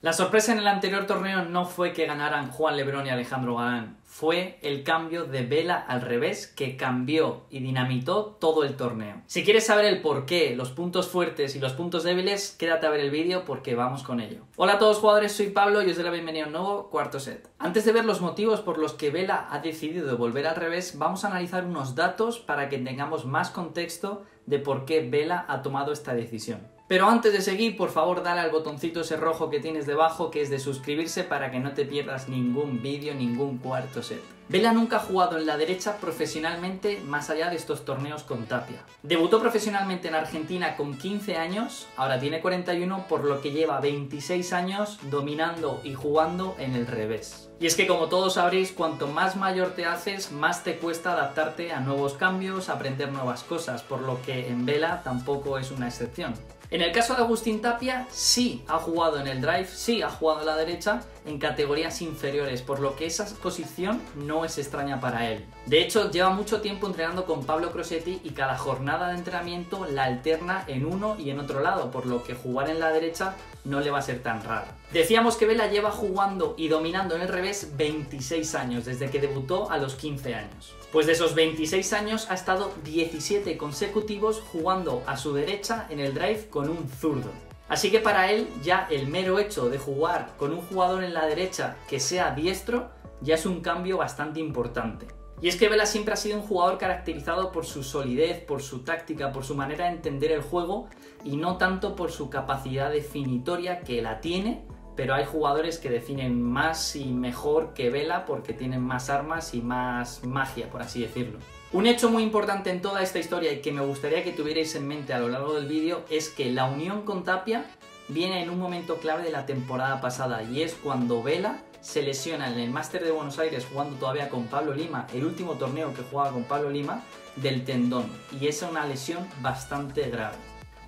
La sorpresa en el anterior torneo no fue que ganaran Juan Lebrón y Alejandro Galán, fue el cambio de vela al revés que cambió y dinamitó todo el torneo. Si quieres saber el porqué, los puntos fuertes y los puntos débiles, quédate a ver el vídeo porque vamos con ello. Hola a todos jugadores, soy Pablo y os doy la bienvenida a un nuevo cuarto set. Antes de ver los motivos por los que vela ha decidido volver al revés, vamos a analizar unos datos para que tengamos más contexto de por qué vela ha tomado esta decisión. Pero antes de seguir, por favor dale al botoncito ese rojo que tienes debajo, que es de suscribirse, para que no te pierdas ningún vídeo, ningún cuarto set. Vela nunca ha jugado en la derecha profesionalmente más allá de estos torneos con Tapia. Debutó profesionalmente en Argentina con 15 años, ahora tiene 41, por lo que lleva 26 años dominando y jugando en el revés. Y es que como todos sabréis, cuanto más mayor te haces, más te cuesta adaptarte a nuevos cambios, aprender nuevas cosas, por lo que en vela tampoco es una excepción. En el caso de Agustín Tapia, sí ha jugado en el drive, sí ha jugado en la derecha en categorías inferiores, por lo que esa posición no es extraña para él. De hecho, lleva mucho tiempo entrenando con Pablo Crosetti y cada jornada de entrenamiento la alterna en uno y en otro lado, por lo que jugar en la derecha no le va a ser tan raro. Decíamos que Vela lleva jugando y dominando en el revés 26 años, desde que debutó a los 15 años. Pues de esos 26 años ha estado 17 consecutivos jugando a su derecha en el drive con un zurdo. Así que para él ya el mero hecho de jugar con un jugador en la derecha que sea diestro ya es un cambio bastante importante. Y es que Vela siempre ha sido un jugador caracterizado por su solidez, por su táctica, por su manera de entender el juego y no tanto por su capacidad definitoria, que la tiene, pero hay jugadores que definen más y mejor que Vela porque tienen más armas y más magia, por así decirlo. Un hecho muy importante en toda esta historia y que me gustaría que tuvierais en mente a lo largo del vídeo es que la unión con Tapia viene en un momento clave de la temporada pasada, y es cuando Vela se lesiona en el Máster de Buenos Aires, jugando todavía con Pablo Lima, el último torneo que jugaba con Pablo Lima, del tendón, y es una lesión bastante grave.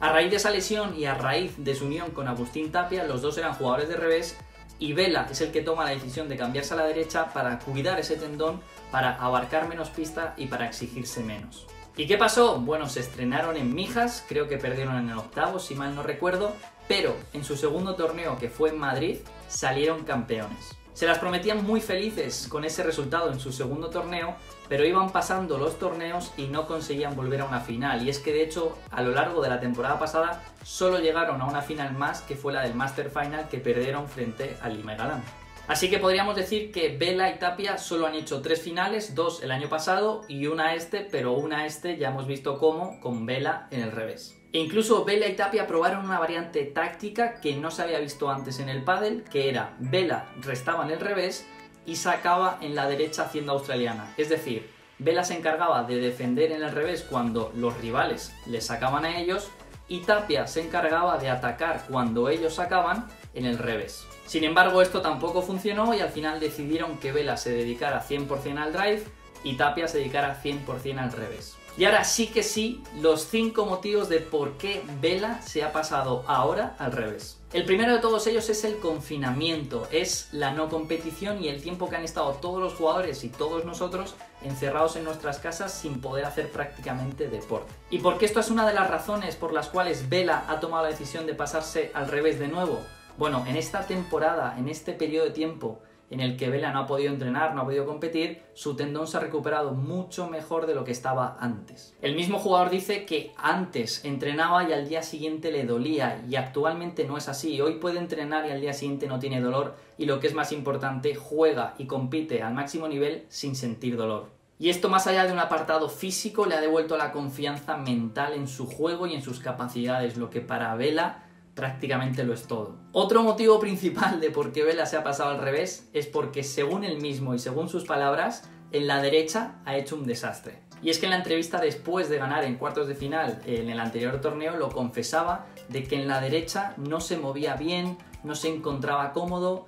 A raíz de esa lesión y a raíz de su unión con Agustín Tapia, los dos eran jugadores de revés y Vela es el que toma la decisión de cambiarse a la derecha para cuidar ese tendón, para abarcar menos pista y para exigirse menos. ¿Y qué pasó? Bueno, se estrenaron en Mijas, creo que perdieron en el octavo si mal no recuerdo, pero en su segundo torneo, que fue en Madrid, salieron campeones. Se las prometían muy felices con ese resultado en su segundo torneo, pero iban pasando los torneos y no conseguían volver a una final. Y es que de hecho, a lo largo de la temporada pasada, solo llegaron a una final más, que fue la del Master Final, que perdieron frente a Lima y Galán. Así que podríamos decir que Vela y Tapia solo han hecho 3 finales, 2 el año pasado y una este, pero una este ya hemos visto cómo, con Vela en el revés. E incluso Vela y Tapia probaron una variante táctica que no se había visto antes en el pádel, que era Vela restaba en el revés y sacaba en la derecha haciendo australiana. Es decir, Vela se encargaba de defender en el revés cuando los rivales le sacaban a ellos y Tapia se encargaba de atacar cuando ellos sacaban en el revés. Sin embargo, esto tampoco funcionó y al final decidieron que Vela se dedicara 100% al drive y Tapia se dedicara 100% al revés. Y ahora sí que sí, los 5 motivos de por qué Vela se ha pasado ahora al revés. El primero de todos ellos es el confinamiento, es la no competición y el tiempo que han estado todos los jugadores y todos nosotros encerrados en nuestras casas sin poder hacer prácticamente deporte. Y porque esto es una de las razones por las cuales Vela ha tomado la decisión de pasarse al revés de nuevo. Bueno, en esta temporada, en este periodo de tiempo en el que Vela no ha podido entrenar, no ha podido competir, su tendón se ha recuperado mucho mejor de lo que estaba antes. El mismo jugador dice que antes entrenaba y al día siguiente le dolía, y actualmente no es así. Hoy puede entrenar y al día siguiente no tiene dolor, y lo que es más importante, juega y compite al máximo nivel sin sentir dolor. Y esto, más allá de un apartado físico, le ha devuelto la confianza mental en su juego y en sus capacidades, lo que para Vela prácticamente lo es todo. Otro motivo principal de por qué Vela se ha pasado al revés es porque, según él mismo y según sus palabras, en la derecha ha hecho un desastre. Y es que en la entrevista después de ganar en cuartos de final en el anterior torneo lo confesaba, de que en la derecha no se movía bien, no se encontraba cómodo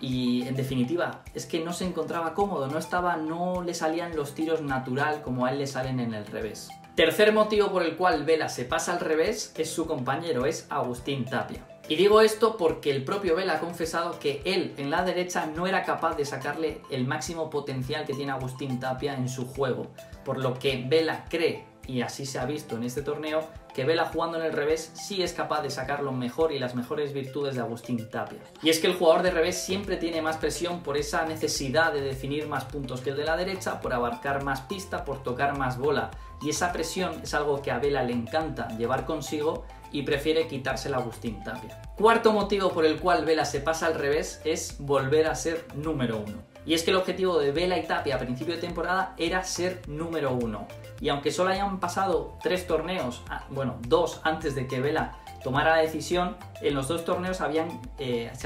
y, en definitiva, es que no se encontraba cómodo, no le salían los tiros natural como a él le salen en el revés. Tercer motivo por el cual Vela se pasa al revés es su compañero, es Agustín Tapia. Y digo esto porque el propio Vela ha confesado que él en la derecha no era capaz de sacarle el máximo potencial que tiene Agustín Tapia en su juego, por lo que Vela cree y así se ha visto en este torneo, que Vela jugando en el revés sí es capaz de sacar lo mejor y las mejores virtudes de Agustín Tapia. Y es que el jugador de revés siempre tiene más presión por esa necesidad de definir más puntos que el de la derecha, por abarcar más pista, por tocar más bola. Y esa presión es algo que a Vela le encanta llevar consigo y prefiere quitársela a Agustín Tapia. Cuarto motivo por el cual Vela se pasa al revés es volver a ser número 1. Y es que el objetivo de Vela y Tapia a principio de temporada era ser número 1. Y aunque solo hayan pasado 3 torneos, bueno, 2 antes de que Vela tomara la decisión, en los 2 torneos se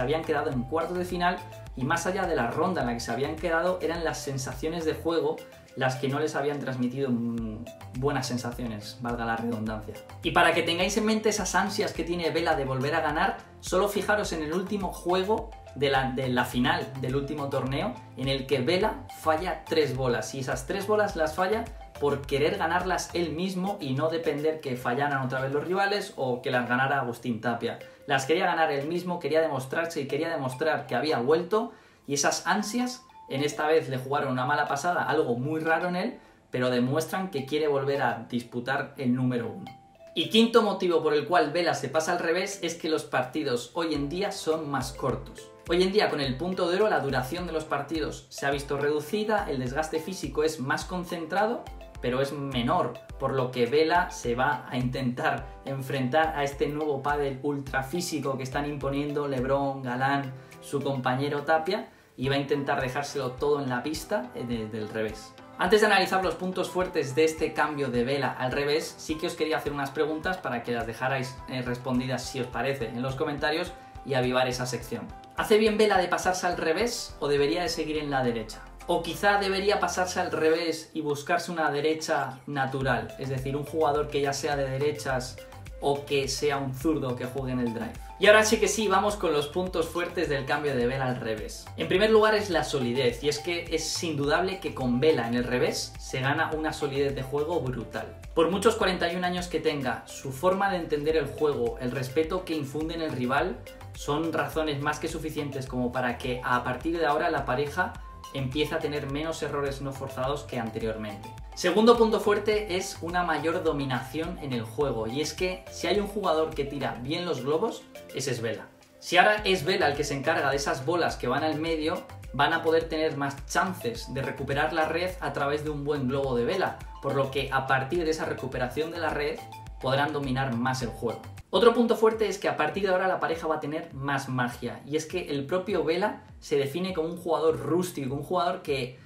habían quedado en cuartos de final, y más allá de la ronda en la que se habían quedado, eran las sensaciones de juego las que no les habían transmitido buenas sensaciones, valga la redundancia. Y para que tengáis en mente esas ansias que tiene Vela de volver a ganar, solo fijaros en el último juego de la final del último torneo, en el que Vela falla 3 bolas, y esas 3 bolas las falla por querer ganarlas él mismo y no depender que fallaran otra vez los rivales o que las ganara Agustín Tapia. Las quería ganar él mismo, quería demostrarse y quería demostrar que había vuelto, y esas ansias en esta vez le jugaron una mala pasada, algo muy raro en él, pero demuestran que quiere volver a disputar el número 1. Y quinto motivo por el cual Vela se pasa al revés es que los partidos hoy en día son más cortos. Hoy en día, con el punto de oro, la duración de los partidos se ha visto reducida, el desgaste físico es más concentrado, pero es menor, por lo que Vela se va a intentar enfrentar a este nuevo pádel ultrafísico que están imponiendo Lebrón, Galán, su compañero Tapia, y va a intentar dejárselo todo en la pista desde el revés. Antes de analizar los puntos fuertes de este cambio de Vela al revés, sí que os quería hacer unas preguntas para que las dejarais respondidas, si os parece, en los comentarios y avivar esa sección. ¿Hace bien Vela de pasarse al revés o debería de seguir en la derecha? ¿O quizá debería pasarse al revés y buscarse una derecha natural? Es decir, un jugador que ya sea de derechas o que sea un zurdo que juegue en el drive. Y ahora sí que sí, vamos con los puntos fuertes del cambio de Vela al revés. En primer lugar es la solidez, y es que es indudable que con Vela en el revés se gana una solidez de juego brutal. Por muchos 41 años que tenga, su forma de entender el juego, el respeto que infunde en el rival, son razones más que suficientes como para que a partir de ahora la pareja empiece a tener menos errores no forzados que anteriormente. Segundo punto fuerte es una mayor dominación en el juego, y es que si hay un jugador que tira bien los globos, ese es Vela. Si ahora es Vela el que se encarga de esas bolas que van al medio, van a poder tener más chances de recuperar la red a través de un buen globo de Vela, por lo que a partir de esa recuperación de la red podrán dominar más el juego. Otro punto fuerte es que a partir de ahora la pareja va a tener más magia, y es que el propio Vela se define como un jugador rústico, un jugador que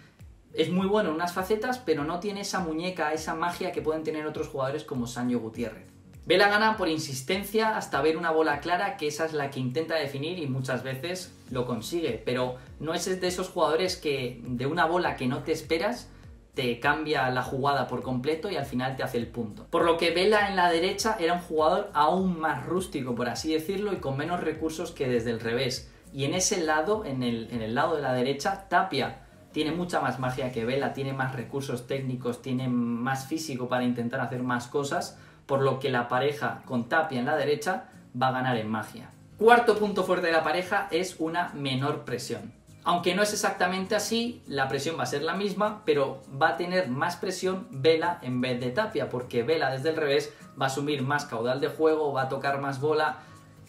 es muy bueno en unas facetas, pero no tiene esa muñeca, esa magia que pueden tener otros jugadores como Sanyo Gutiérrez. Vela gana por insistencia hasta ver una bola clara, que esa es la que intenta definir y muchas veces lo consigue, pero no es de esos jugadores que de una bola que no te esperas te cambia la jugada por completo y al final te hace el punto. Por lo que Vela en la derecha era un jugador aún más rústico, por así decirlo, y con menos recursos que desde el revés. Y en ese lado, en el lado de la derecha, Tapia tiene mucha más magia que Vela, tiene más recursos técnicos, tiene más físico para intentar hacer más cosas, por lo que la pareja con Tapia en la derecha va a ganar en magia. Cuarto punto fuerte de la pareja es una menor presión. Aunque no es exactamente así, la presión va a ser la misma, pero va a tener más presión Vela en vez de Tapia, porque Vela desde el revés va a asumir más caudal de juego, va a tocar más bola.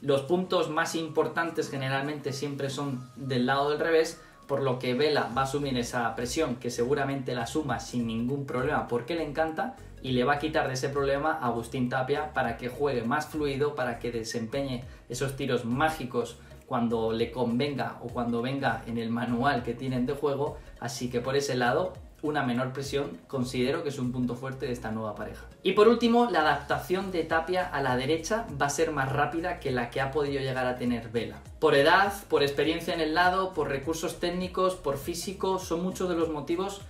Los puntos más importantes generalmente siempre son del lado del revés, por lo que Vela va a asumir esa presión, que seguramente la asuma sin ningún problema porque le encanta, y le va a quitar de ese problema a Agustín Tapia para que juegue más fluido, para que desempeñe esos tiros mágicos cuando le convenga o cuando venga en el manual que tienen de juego. Así que por ese lado, una menor presión considero que es un punto fuerte de esta nueva pareja. Y por último, la adaptación de Tapia a la derecha va a ser más rápida que la que ha podido llegar a tener Vela. Por edad, por experiencia en el lado, por recursos técnicos, por físico, son muchos de los motivos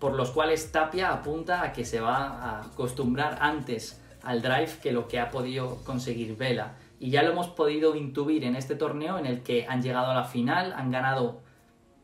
por los cuales Tapia apunta a que se va a acostumbrar antes al drive que lo que ha podido conseguir Vela. Y ya lo hemos podido intuir en este torneo, en el que han llegado a la final, han ganado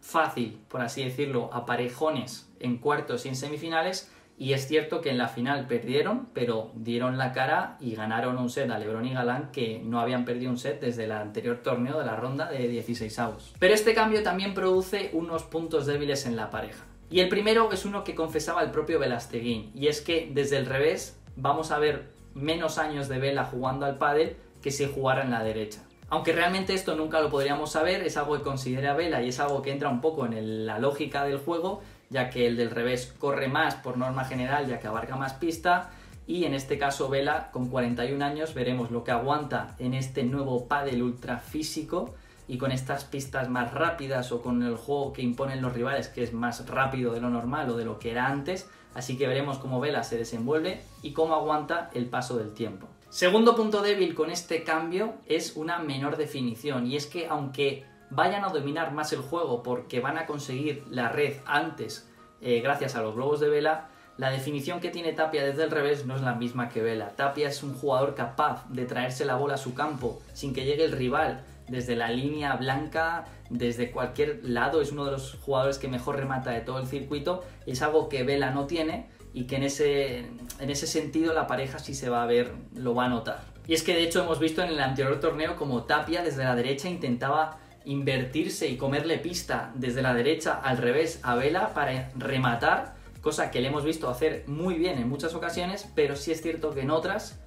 fácil, por así decirlo, a parejones en cuartos y en semifinales, y es cierto que en la final perdieron, pero dieron la cara y ganaron un set a Lebrón y Galán, que no habían perdido un set desde el anterior torneo de la ronda de 16avos. Pero este cambio también produce unos puntos débiles en la pareja. Y el primero es uno que confesaba el propio Belasteguín, y es que desde el revés vamos a ver menos años de Vela jugando al pádel que si jugara en la derecha. Aunque realmente esto nunca lo podríamos saber, es algo que considera Vela y es algo que entra un poco en la lógica del juego, ya que el del revés corre más por norma general, ya que abarca más pista, y en este caso Vela, con 41 años, veremos lo que aguanta en este nuevo pádel ultra físico y con estas pistas más rápidas o con el juego que imponen los rivales, que es más rápido de lo normal o de lo que era antes, así que veremos cómo Vela se desenvuelve y cómo aguanta el paso del tiempo. Segundo punto débil con este cambio es una menor definición, y es que aunque vayan a dominar más el juego porque van a conseguir la red antes gracias a los globos de Vela, la definición que tiene Tapia desde el revés no es la misma que Vela. Tapia es un jugador capaz de traerse la bola a su campo sin que llegue el rival, desde la línea blanca, desde cualquier lado, es uno de los jugadores que mejor remata de todo el circuito, es algo que Vela no tiene y que en ese sentido la pareja sí se va a ver, lo va a notar. Y es que de hecho hemos visto en el anterior torneo como Tapia desde la derecha intentaba invertirse y comerle pista desde la derecha al revés a Vela para rematar, cosa que le hemos visto hacer muy bien en muchas ocasiones, pero sí es cierto que en otras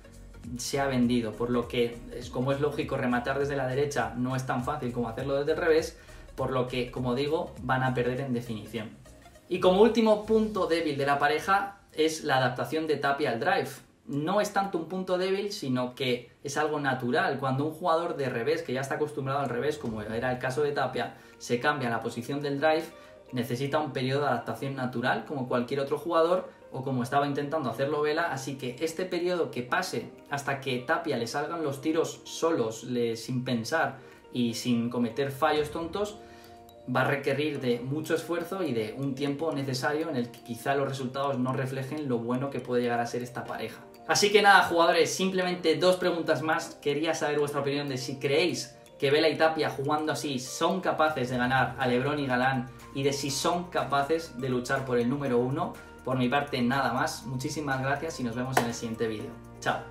se ha vendido, por lo que, como es lógico, rematar desde la derecha no es tan fácil como hacerlo desde el revés, por lo que, como digo, van a perder en definición. Y como último punto débil de la pareja es la adaptación de Tapia al drive. No es tanto un punto débil, sino que es algo natural. Cuando un jugador de revés, que ya está acostumbrado al revés, como era el caso de Tapia, se cambia la posición del drive, necesita un periodo de adaptación natural, como cualquier otro jugador, o como estaba intentando hacerlo Vela, así que este periodo que pase hasta que Tapia le salgan los tiros solos, sin pensar y sin cometer fallos tontos, va a requerir de mucho esfuerzo y de un tiempo necesario en el que quizá los resultados no reflejen lo bueno que puede llegar a ser esta pareja. Así que nada, jugadores, simplemente dos preguntas más. Quería saber vuestra opinión de si creéis que Vela y Tapia jugando así son capaces de ganar a Lebrón y Galán, y de si son capaces de luchar por el número 1. Por mi parte, nada más. Muchísimas gracias y nos vemos en el siguiente vídeo. Chao.